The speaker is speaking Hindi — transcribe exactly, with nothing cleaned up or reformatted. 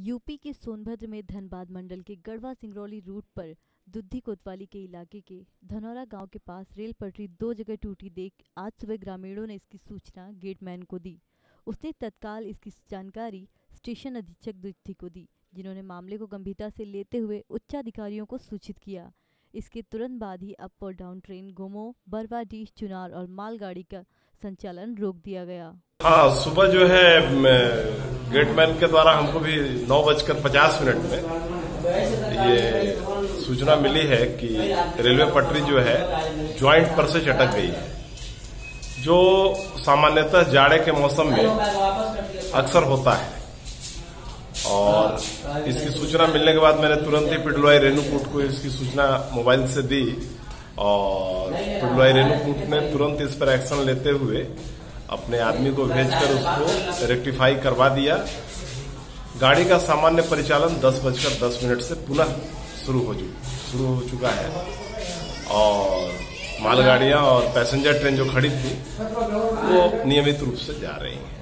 यूपी के सोनभद्र में धनबाद मंडल के गढ़वा-सिंगरौली रूट पर दुद्धि कोतवाली के इलाके के धनौरा गांव के पास रेल पटरी दो जगह टूटी देख आज सुबह ग्रामीणों ने इसकी सूचना गेटमैन को दी। उसने तत्काल इसकी जानकारी स्टेशन अधीक्षक दुद्धि को दी, जिन्होंने मामले को गंभीरता से लेते हुए उच्चाधिकारियों को सूचित किया। इसके तुरंत बाद ही अप और डाउन ट्रेन गोमो, बरवाडीह, चुनार और मालगाड़ी का संचालन रोक दिया गया। हाँ, सुबह जो है गेटमैन के द्वारा हमको भी नौ बजकर पचास मिनट में ये सूचना मिली है कि रेलवे पटरी जो है ज्वाइंट पर से चटक गई है, जो सामान्यतः जाड़े के मौसम में अक्सर होता है। और इसकी सूचना मिलने के बाद मैंने तुरंत ही पिटलुआई रेणुकूट को इसकी सूचना मोबाइल से दी और पिटलुआई रेणुकूट ने तुरंत इस पर एक्शन लेते हुए अपने आदमी को भेजकर उसको रेक्टिफाई करवा दिया। गाड़ी का सामान्य परिचालन दस बजकर दस मिनट से पुनः शुरू हो शुरू हो चुका है और मालगाड़ियां और पैसेंजर ट्रेन जो खड़ी थी वो नियमित रूप से जा रही हैं।